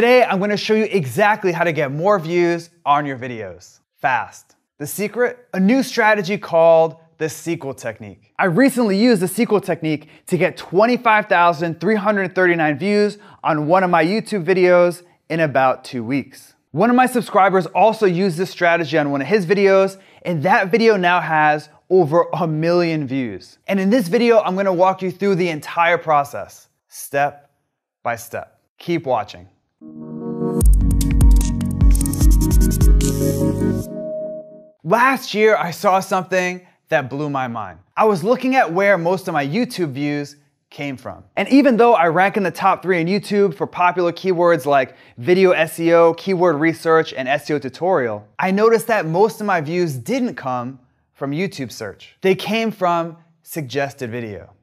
Today, I'm gonna show you exactly how to get more views on your videos fast. The secret, a new strategy called the sequel technique. I recently used the sequel technique to get 25,339 views on one of my YouTube videos in about 2 weeks. One of my subscribers also used this strategy on one of his videos, and that video now has over 1 million views. And in this video, I'm gonna walk you through the entire process, step by step. Keep watching. Last year, I saw something that blew my mind. I was looking at where most of my YouTube views came from. And even though I rank in the top 3 in YouTube for popular keywords like video SEO, keyword research, and SEO tutorial, I noticed that most of my views didn't come from YouTube search. They came from suggested video.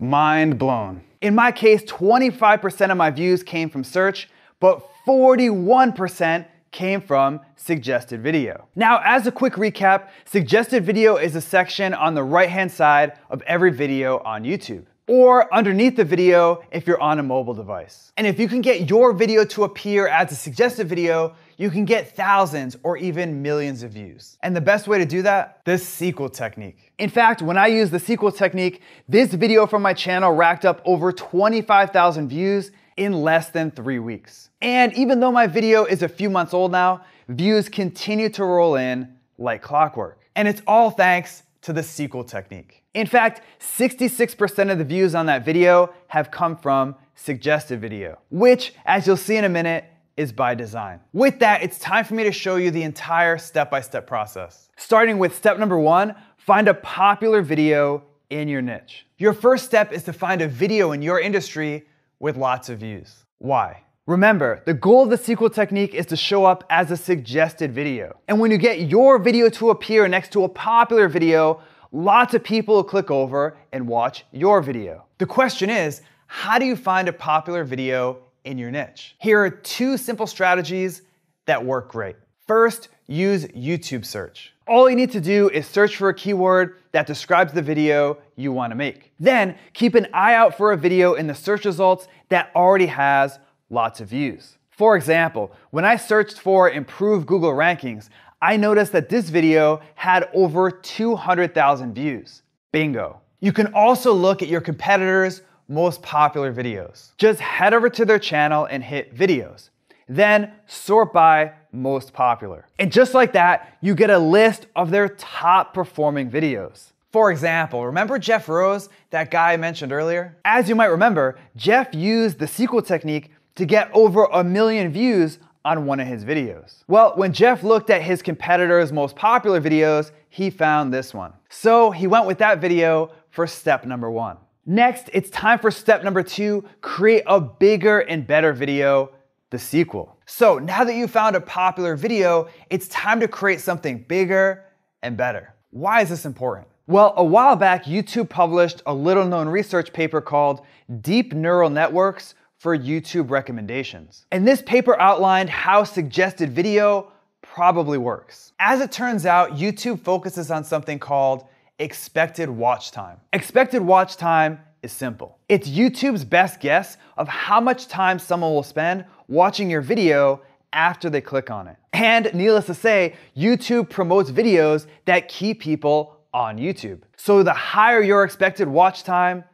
Mind blown. In my case, 25% of my views came from search, but 41% came from suggested video. Now, as a quick recap, suggested video is a section on the right-hand side of every video on YouTube, or underneath the video if you're on a mobile device. And if you can get your video to appear as a suggested video, you can get thousands or even millions of views. And the best way to do that? The sequel technique. In fact, when I used the sequel technique, this video from my channel racked up over 25,000 views in less than 3 weeks. And even though my video is a few months old now, views continue to roll in like clockwork. And it's all thanks to the sequel technique. In fact, 66% of the views on that video have come from suggested video, which, as you'll see in a minute, is by design. With that, it's time for me to show you the entire step-by-step process. Starting with step number 1, find a popular video in your niche. Your first step is to find a video in your industry with lots of views. Why? Remember, the goal of the sequel technique is to show up as a suggested video. And when you get your video to appear next to a popular video, lots of people will click over and watch your video. The question is, how do you find a popular video in your niche? Here are 2 simple strategies that work great. First, use YouTube search. All you need to do is search for a keyword that describes the video you want to make. Then keep an eye out for a video in the search results that already has lots of views. For example, when I searched for improved Google rankings, I noticed that this video had over 200,000 views. Bingo. You can also look at your competitors' most popular videos. Just head over to their channel and hit videos. Then sort by most popular. And just like that, you get a list of their top performing videos. For example, remember Jeff Rose, that guy I mentioned earlier? As you might remember, Jeff used the sequel technique to get over 1 million views on one of his videos. Well, when Jeff looked at his competitors' most popular videos, he found this one. So he went with that video for step number 1. Next, it's time for step number 2, create a bigger and better video, the sequel. So now that you found a popular video, it's time to create something bigger and better. Why is this important? Well, a while back, YouTube published a little-known research paper called Deep Neural Networks for YouTube Recommendations. And this paper outlined how suggested video probably works. As it turns out, YouTube focuses on something called expected watch time. Expected watch time is simple. It's YouTube's best guess of how much time someone will spend watching your video after they click on it. And needless to say, YouTube promotes videos that keep people on YouTube. So the higher your expected watch time,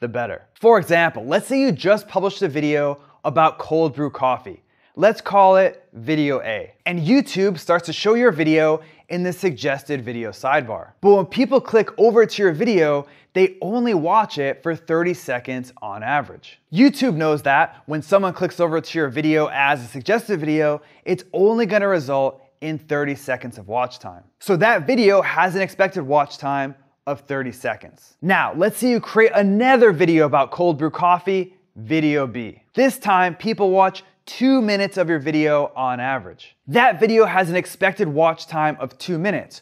the better. For example, let's say you just published a video about cold brew coffee. Let's call it Video A. And YouTube starts to show your video in the suggested video sidebar. But when people click over to your video, they only watch it for 30 seconds on average. YouTube knows that when someone clicks over to your video as a suggested video, it's only gonna result in 30 seconds of watch time. So that video has an expected watch time of 30 seconds. Now, let's say you create another video about cold brew coffee, Video B. This time, people watch 2 minutes of your video on average. That video has an expected watch time of 2 minutes,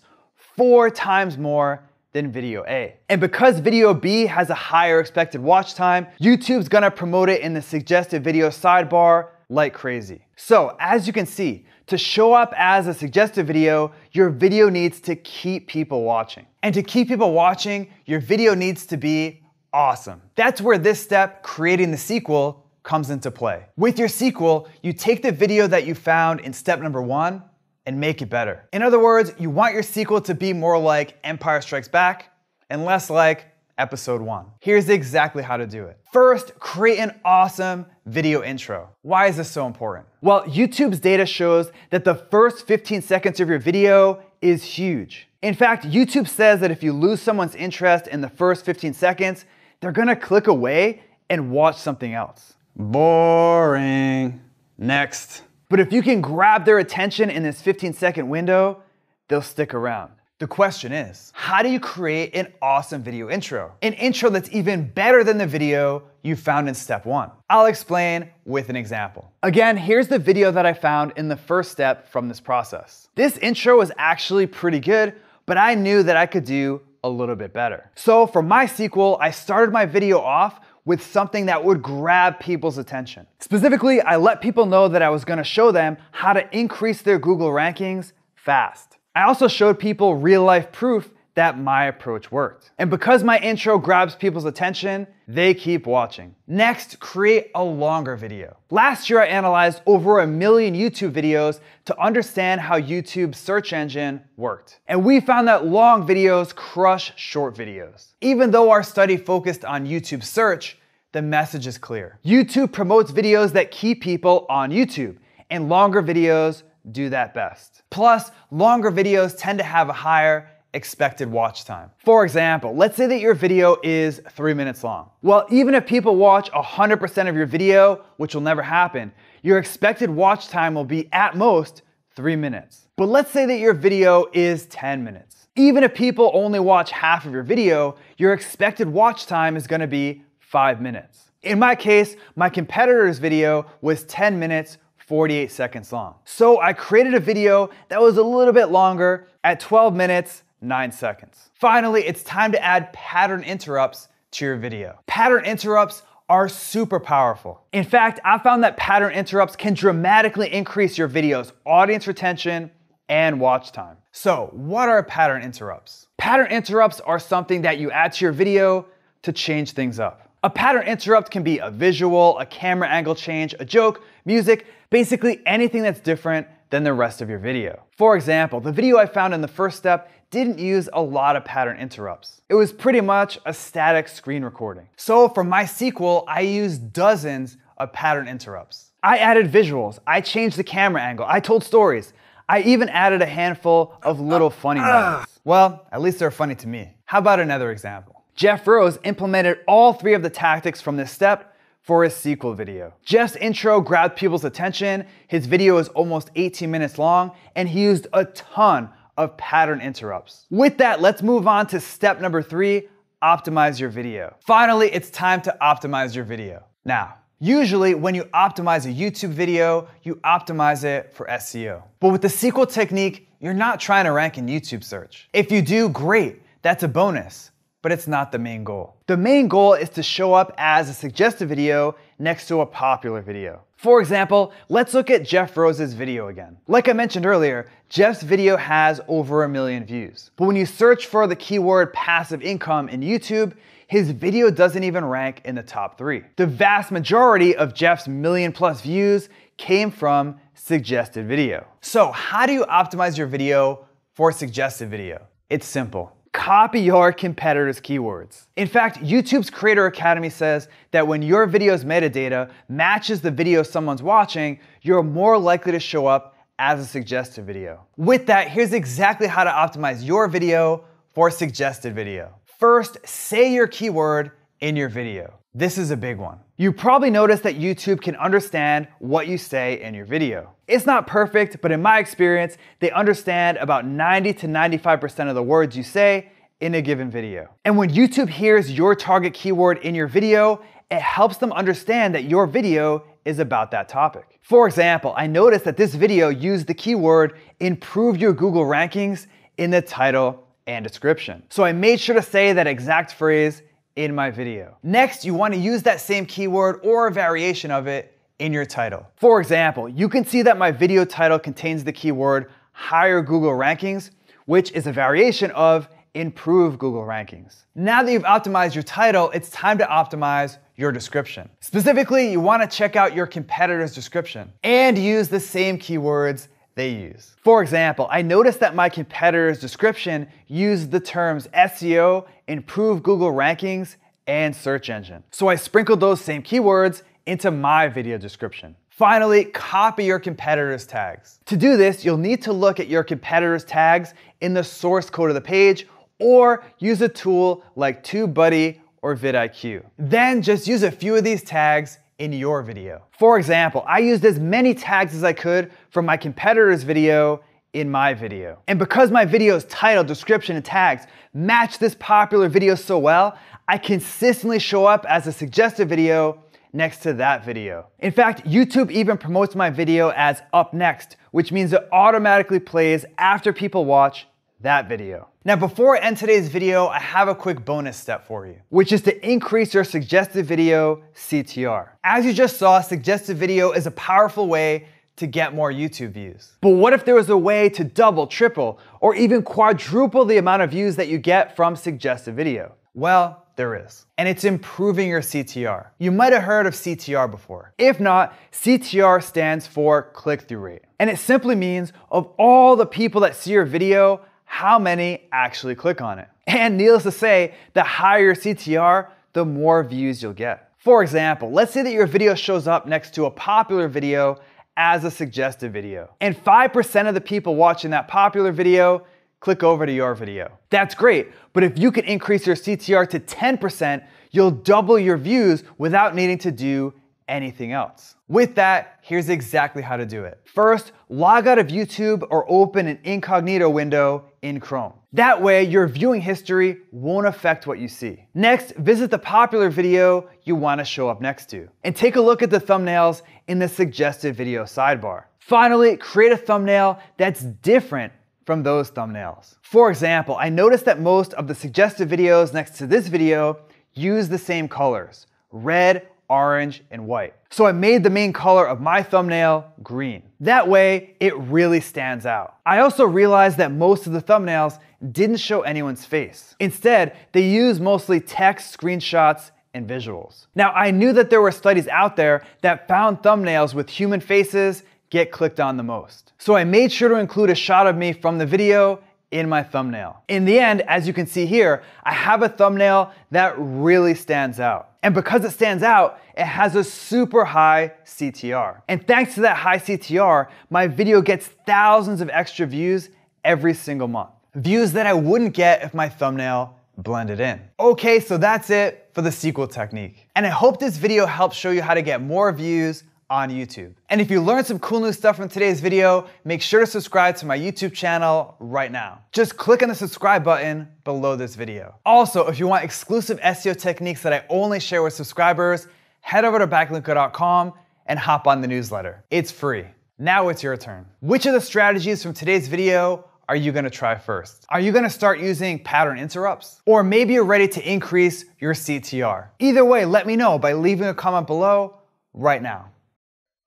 4 times more than Video A. And because Video B has a higher expected watch time, YouTube's gonna promote it in the suggested video sidebar like crazy. So, as you can see, to show up as a suggested video, your video needs to keep people watching. And to keep people watching, your video needs to be awesome. That's where this step, creating the sequel, comes into play. With your sequel, you take the video that you found in step number one and make it better. In other words, you want your sequel to be more like Empire Strikes Back and less like Episode 1. Here's exactly how to do it. First, create an awesome video intro. Why is this so important? Well, YouTube's data shows that the first 15 seconds of your video is huge. In fact, YouTube says that if you lose someone's interest in the first 15 seconds, they're gonna click away and watch something else. Boring. Next. But if you can grab their attention in this 15-second window, they'll stick around. The question is, how do you create an awesome video intro? An intro that's even better than the video you found in step one. I'll explain with an example. Again, here's the video that I found in the first step from this process. This intro was actually pretty good, but I knew that I could do a little bit better. So for my sequel, I started my video off with something that would grab people's attention. Specifically, I let people know that I was gonna show them how to increase their Google rankings fast. I also showed people real-life proof that my approach worked. And because my intro grabs people's attention, they keep watching. Next, create a longer video. Last year, I analyzed over 1 million YouTube videos to understand how YouTube's search engine worked. And we found that long videos crush short videos. Even though our study focused on YouTube search, the message is clear. YouTube promotes videos that keep people on YouTube, and longer videos do that best. Plus, longer videos tend to have a higher expected watch time. For example, let's say that your video is 3 minutes long. Well, even if people watch 100% of your video, which will never happen, your expected watch time will be at most 3 minutes. But let's say that your video is 10 minutes. Even if people only watch half of your video, your expected watch time is gonna be 5 minutes. In my case, my competitor's video was 10 minutes 48 seconds long. So I created a video that was a little bit longer at 12 minutes, 9 seconds. Finally, it's time to add pattern interrupts to your video. Pattern interrupts are super powerful. In fact, I found that pattern interrupts can dramatically increase your video's audience retention and watch time. So what are pattern interrupts? Pattern interrupts are something that you add to your video to change things up. A pattern interrupt can be a visual, a camera angle change, a joke, music, basically anything that's different than the rest of your video. For example, the video I found in the first step didn't use a lot of pattern interrupts. It was pretty much a static screen recording. So for my sequel, I used dozens of pattern interrupts. I added visuals, I changed the camera angle, I told stories, I even added a handful of little funny moments. Well, at least they're funny to me. How about another example? Jeff Rose implemented all three of the tactics from this step for his sequel video. Jeff's intro grabbed people's attention, his video is almost 18 minutes long, and he used a ton of pattern interrupts. With that, let's move on to step number 3, optimize your video. Finally, it's time to optimize your video. Now, usually when you optimize a YouTube video, you optimize it for SEO. But with the sequel technique, you're not trying to rank in YouTube search. If you do, great, that's a bonus. But it's not the main goal. The main goal is to show up as a suggested video next to a popular video. For example, let's look at Jeff Rose's video again. Like I mentioned earlier, Jeff's video has over 1 million views. But when you search for the keyword passive income in YouTube, his video doesn't even rank in the top 3. The vast majority of Jeff's 1 million+ views came from suggested video. So how do you optimize your video for suggested video? It's simple. Copy your competitors' keywords. In fact, YouTube's Creator Academy says that when your video's metadata matches the video someone's watching, you're more likely to show up as a suggested video. With that, here's exactly how to optimize your video for suggested video. First, say your keyword in your video. This is a big one. You probably noticed that YouTube can understand what you say in your video. It's not perfect, but in my experience, they understand about 90 to 95% of the words you say in a given video. And when YouTube hears your target keyword in your video, it helps them understand that your video is about that topic. For example, I noticed that this video used the keyword "improve your Google rankings" in the title and description. So I made sure to say that exact phrase in my video. Next, you want to use that same keyword or a variation of it in your title. For example, you can see that my video title contains the keyword higher Google rankings, which is a variation of improve Google rankings. Now that you've optimized your title, it's time to optimize your description. Specifically, you want to check out your competitor's description and use the same keywords they use. For example, I noticed that my competitor's description used the terms SEO, improve Google rankings, and search engine. So I sprinkled those same keywords into my video description. Finally, copy your competitor's tags. To do this, you'll need to look at your competitor's tags in the source code of the page or use a tool like TubeBuddy or VidIQ. Then just use a few of these tags in your video. For example, I used as many tags as I could from my competitor's video in my video. And because my video's title, description, and tags match this popular video so well, I consistently show up as a suggested video next to that video. In fact, YouTube even promotes my video as up next, which means it automatically plays after people watch that video. Now, before I end today's video, I have a quick bonus step for you, which is to increase your suggested video CTR. As you just saw, suggested video is a powerful way to get more YouTube views. But what if there was a way to double, triple, or even quadruple the amount of views that you get from suggested video? Well, there is. And it's improving your CTR. You might have heard of CTR before. If not, CTR stands for click-through rate. And it simply means of all the people that see your video, how many actually click on it. And needless to say, the higher your CTR, the more views you'll get. For example, let's say that your video shows up next to a popular video as a suggested video. And 5% of the people watching that popular video click over to your video. That's great, but if you can increase your CTR to 10%, you'll double your views without needing to do anything else. With that, here's exactly how to do it. First, log out of YouTube or open an incognito window in Chrome. That way, your viewing history won't affect what you see. Next, visit the popular video you want to show up next to, and take a look at the thumbnails in the suggested video sidebar. Finally, create a thumbnail that's different from those thumbnails. For example, I noticed that most of the suggested videos next to this video use the same colors, red, orange, and white. So I made the main color of my thumbnail green. That way, it really stands out. I also realized that most of the thumbnails didn't show anyone's face. Instead, they use mostly text, screenshots, and visuals. Now, I knew that there were studies out there that found thumbnails with human faces get clicked on the most. So I made sure to include a shot of me from the video in my thumbnail. In the end, as you can see here, I have a thumbnail that really stands out. And because it stands out, it has a super high CTR. And thanks to that high CTR, my video gets thousands of extra views every single month. Views that I wouldn't get if my thumbnail blended in. Okay, so that's it for the sequel technique. And I hope this video helps show you how to get more views on YouTube. And if you learned some cool new stuff from today's video, make sure to subscribe to my YouTube channel right now. Just click on the subscribe button below this video. Also, if you want exclusive SEO techniques that I only share with subscribers, head over to backlinko.com and hop on the newsletter. It's free. Now it's your turn. Which of the strategies from today's video are you gonna try first? Are you gonna start using pattern interrupts? Or maybe you're ready to increase your CTR. Either way, let me know by leaving a comment below right now.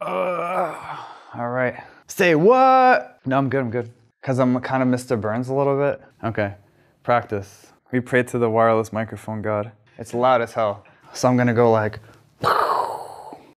All right. Say what? No, I'm good, I'm good. Because I'm kind of Mr. Burns a little bit. Okay, practice. We pray to the wireless microphone god. It's loud as hell. So I'm gonna go like...